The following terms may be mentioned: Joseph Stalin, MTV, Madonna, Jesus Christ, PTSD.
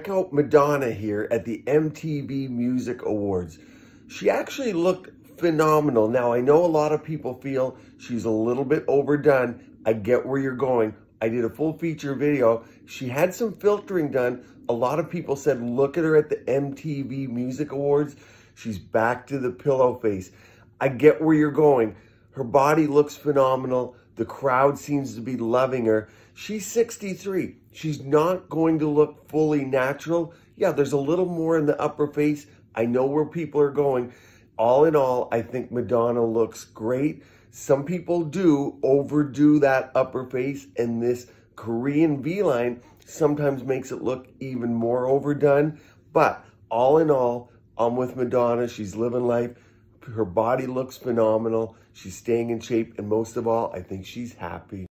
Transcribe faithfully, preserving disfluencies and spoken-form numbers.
Check out Madonna here at the M T V Music Awards. She actually looked phenomenal. Now, I know a lot of people feel she's a little bit overdone. I get where you're going. I did a full feature video. She had some filtering done. A lot of people said, look at her at the M T V Music Awards. She's back to the pillow face. I get where you're going. Her body looks phenomenal. The crowd seems to be loving her. She's sixty-three. She's not going to look fully natural. Yeah, there's a little more in the upper face. I know where people are going. All in all, I think Madonna looks great. Some people do overdo that upper face, and this Korean V-line sometimes makes it look even more overdone. But all in all, I'm with Madonna. She's living life. Her body looks phenomenal. She's staying in shape. And most of all, I think she's happy.